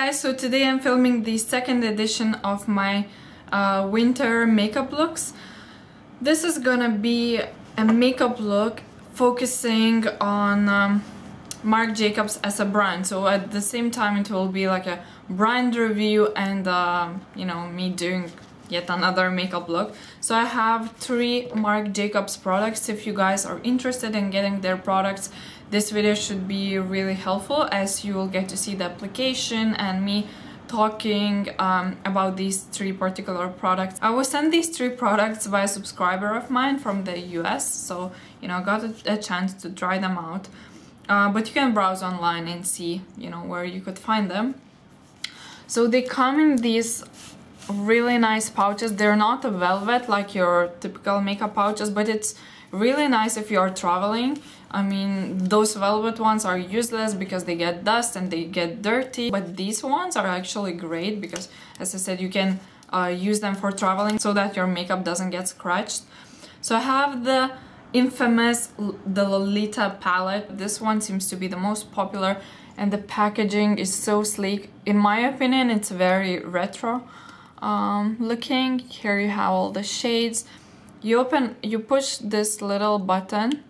guys, so today I'm filming the second edition of my winter makeup looks. This is gonna be a makeup look focusing on Marc Jacobs as a brand, so at the same time it will be like a brand review and you know, me doing yet another makeup look. So I have three Marc Jacobs products. If you guys are interested in getting their products, this video should be really helpful, as you will get to see the application and me talking about these three particular products. I was sent these three products by a subscriber of mine from the US, so you know, I got a chance to try them out, but you can browse online and see, you know, where you could find them. So they come in these really nice pouches. They're not velvet like your typical makeup pouches, but it's really nice if you are traveling. I mean, those velvet ones are useless because they get dust and they get dirty, but these ones are actually great because, as I said, you can use them for traveling so that your makeup doesn't get scratched. So I have the infamous Lolita palette. This one seems to be the most popular, and the packaging is so sleek. In my opinion, it's very retro looking. Here you have all the shades. You push this little button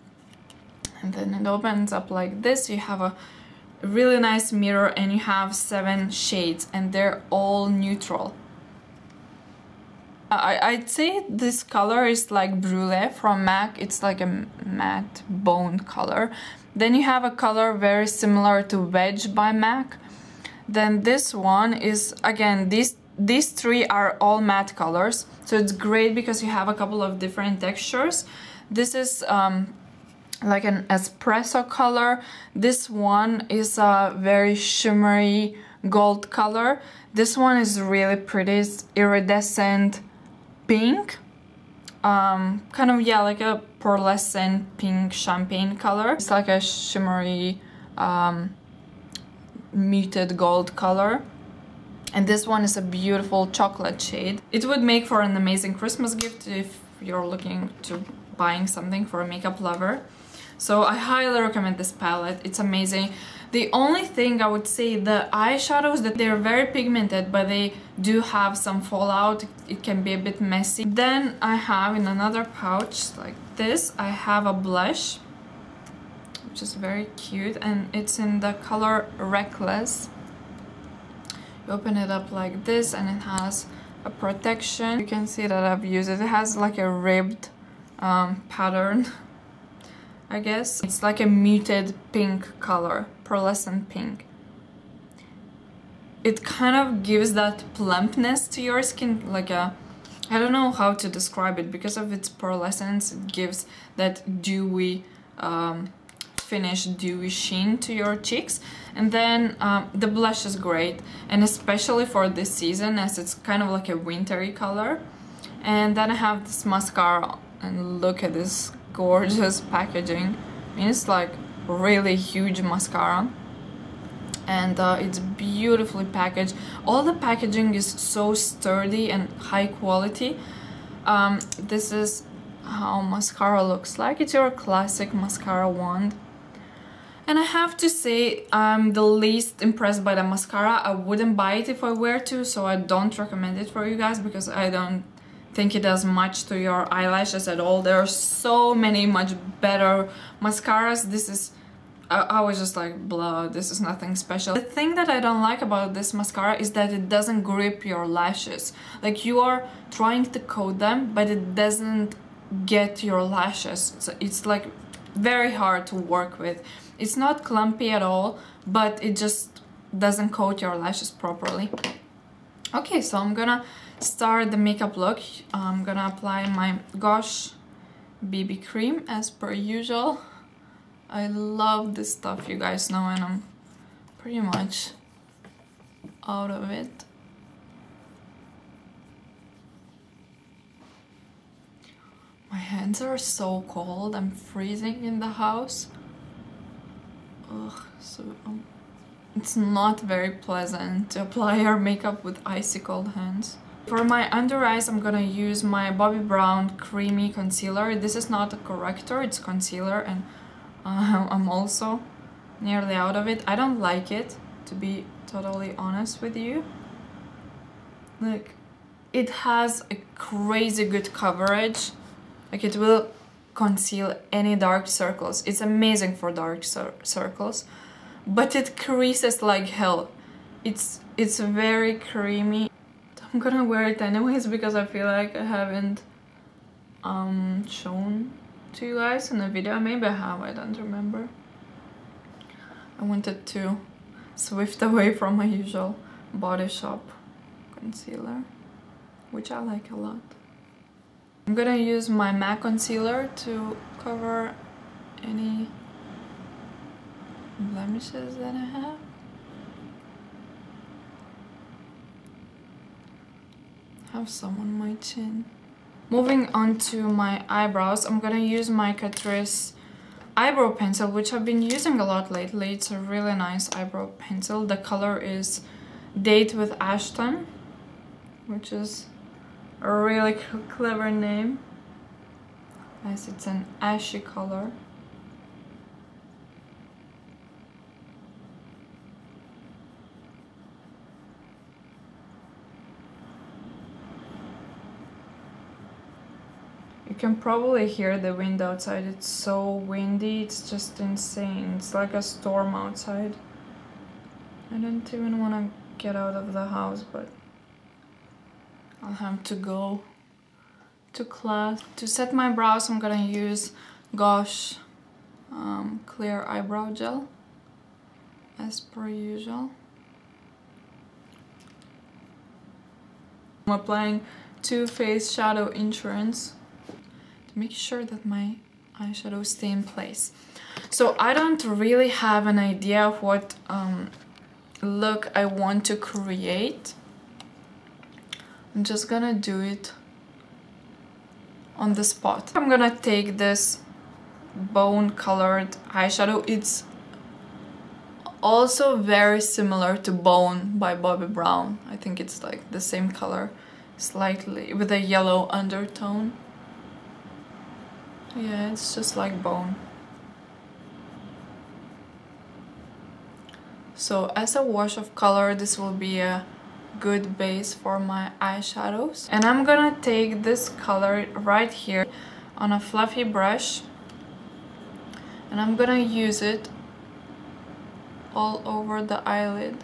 and then it opens up like this. You have a really nice mirror and you have 7 shades, and they're all neutral. I'd say this color is like Brulee from MAC. It's like a matte bone color. Then you have a color very similar to Wedge by MAC. Then this one is, again, these three are all matte colors, so it's great because you have a couple of different textures. This is like an espresso color. This one is a very shimmery gold color. This one is really pretty. It's iridescent pink, kind of, yeah, like a pearlescent pink champagne color. It's like a shimmery muted gold color. And this one is a beautiful chocolate shade. It would make for an amazing Christmas gift if you're looking to buying something for a makeup lover. So I highly recommend this palette. It's amazing. The only thing I would say, the eyeshadows, that they're very pigmented, but they do have some fallout. It can be a bit messy. Then I have in another pouch like this, I have a blush, which is very cute, and it's in the color Reckless. Open it up like this, and it has a protection. You can see that I've used it. It has like a ribbed pattern, I guess. It's like a muted pink color, pearlescent pink. It kind of gives that plumpness to your skin, like a, I don't know how to describe it. Because of its pearlescence, it gives that dewy finished dewy sheen to your cheeks. And then the blush is great, and especially for this season, as it's kind of like a wintry color. And then I have this mascara, and look at this gorgeous packaging. I mean, it's like really huge mascara, and it's beautifully packaged. All the packaging is so sturdy and high quality. This is how mascara looks like. It's your classic mascara wand. And I have to say, I'm the least impressed by the mascara. I wouldn't buy it if I were to, so I don't recommend it for you guys, because I don't think it does much to your eyelashes at all. There are so many much better mascaras. This is, I was just like, blah, this is nothing special. The thing that I don't like about this mascara is that it doesn't grip your lashes. Like, you are trying to coat them, but it doesn't get your lashes. So it's like very hard to work with. It's not clumpy at all, but it just doesn't coat your lashes properly. Okay, so I'm gonna start the makeup look. I'm gonna apply my Gosh BB cream as per usual. I love this stuff, you guys know, and I'm pretty much out of it. My hands are so cold, I'm freezing in the house. Ugh, so it's not very pleasant to apply our makeup with icy-cold hands. For my under eyes, I'm gonna use my Bobbi Brown Creamy Concealer. This is not a corrector, it's concealer, and I'm also nearly out of it. I don't like it, to be totally honest with you. Look, it has a crazy good coverage. Like, it will conceal any dark circles. It's amazing for dark circles, but it creases like hell. It's very creamy. I'm gonna wear it anyways because I feel like I haven't shown to you guys in a video. Maybe I have, I don't remember. I wanted to swift away from my usual Body Shop concealer, which I like a lot. I'm gonna use my MAC concealer to cover any blemishes that I have. I have some on my chin. Moving on to my eyebrows, I'm gonna use my Catrice eyebrow pencil, which I've been using a lot lately. It's a really nice eyebrow pencil. The color is Date with Ashton, which is a really clever name, as it's an ashy color. You can probably hear the wind outside. It's so windy, it's just insane. It's like a storm outside. I don't even want to get out of the house, but I'll have to go to class. To set my brows, I'm gonna use Gosh clear eyebrow gel, as per usual. I'm applying Too Faced Shadow Insurance to make sure that my eyeshadows stay in place. So I don't really have an idea of what look I want to create. I'm just gonna do it on the spot. I'm gonna take this bone colored eyeshadow. It's also very similar to Bone by Bobbi Brown. I think it's like the same color, slightly with a yellow undertone. Yeah, it's just like Bone. So as a wash of color, this will be a good base for my eyeshadows, and I'm gonna take this color right here on a fluffy brush, and I'm gonna use it all over the eyelid.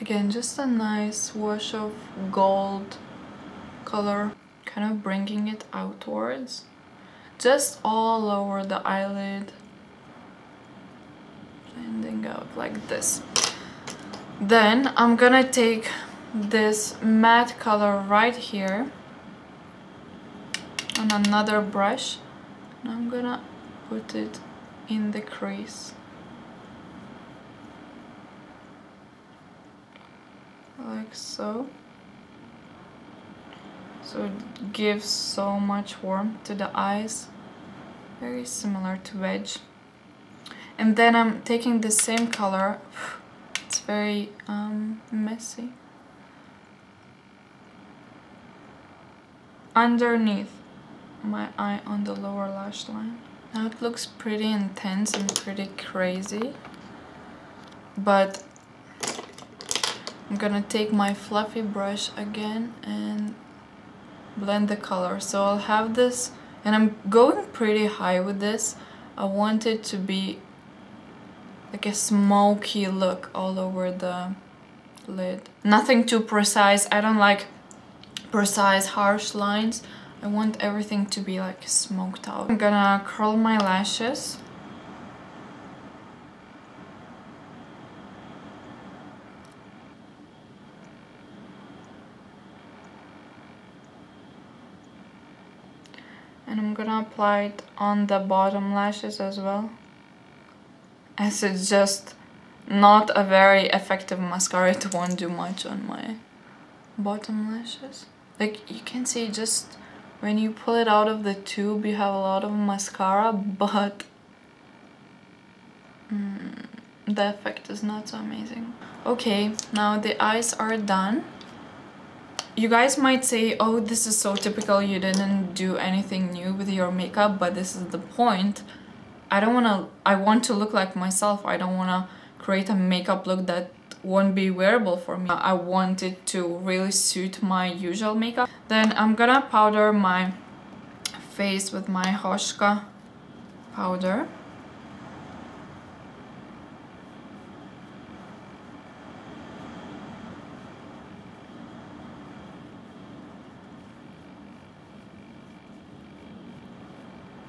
Again, just a nice wash of gold color, kind of bringing it outwards, just all over the eyelid, blending out like this. Then I'm gonna take this matte color right here on another brush, and I'm gonna put it in the crease. Like so. So it gives so much warmth to the eyes, very similar to Wedge. And then I'm taking the same color. It's very messy. Underneath my eye on the lower lash line. Now it looks pretty intense and pretty crazy, but I'm gonna take my fluffy brush again and blend the color. So I'll have this, and I'm going pretty high with this. I want it to be like a smoky look all over the lid. Nothing too precise. I don't like precise, harsh lines. I want everything to be like smoked out. I'm gonna curl my lashes. And I'm gonna apply it on the bottom lashes as well, as it just not a very effective mascara. It won't do much on my bottom lashes. Like, you can see just when you pull it out of the tube, you have a lot of mascara, but the effect is not so amazing. Okay, now the eyes are done. You guys might say, oh, this is so typical, you didn't do anything new with your makeup, but this is the point. I want to look like myself. I don't want to create a makeup look that won't be wearable for me. I want it to really suit my usual makeup. Then I'm gonna powder my face with my Hoshka powder.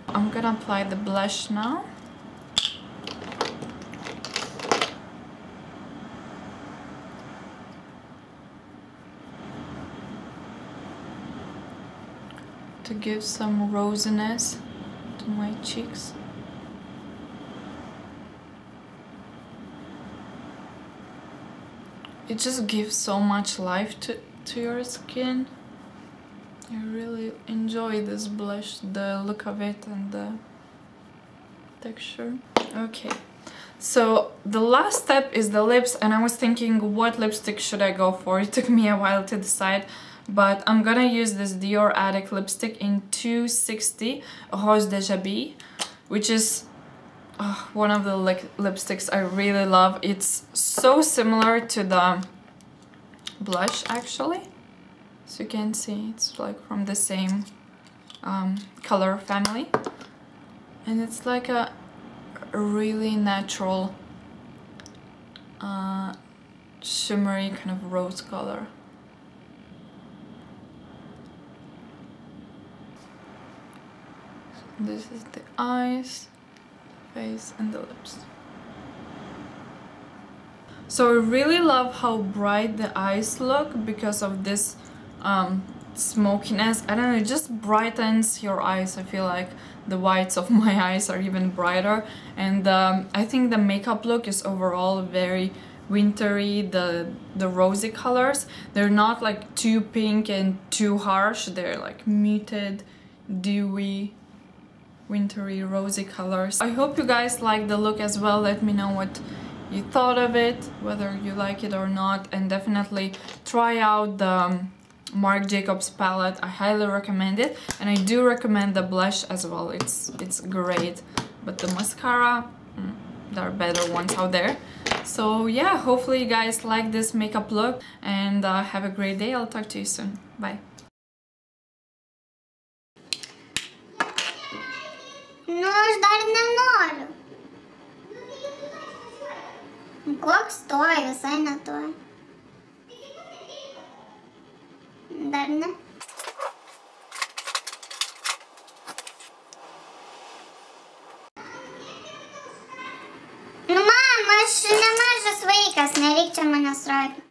I'm gonna apply the blush now. To give some rosiness to my cheeks. It just gives so much life to your skin. I really enjoy this blush, the look of it and the texture. Okay, so the last step is the lips, and I was thinking what lipstick should I go for. It took me a while to decide, but I'm gonna use this Dior Addict lipstick in 260 Rose Déjà Bis, which is one of the lipsticks I really love. It's so similar to the blush, actually. So you can see it's like from the same color family, and it's like a really natural shimmery kind of rose color. So this is the eyes, the face and the lips. So I really love how bright the eyes look because of this smokiness. I don't know, it just brightens your eyes. I feel like the whites of my eyes are even brighter, and I think the makeup look is overall very wintry. The rosy colors, they're not like too pink and too harsh. They're like muted, dewy, wintry, rosy colors. I hope you guys like the look as well. Let me know what you thought of it, whether you like it or not, and definitely try out the Marc Jacobs palette. I highly recommend it, and I do recommend the blush as well. It's great, but the mascara, there are better ones out there. So yeah, hopefully you guys like this makeup look, and have a great day. I'll talk to you soon. Bye. Darna. Nu, mama, și ne merge să vei ca să ne ricem în Australia.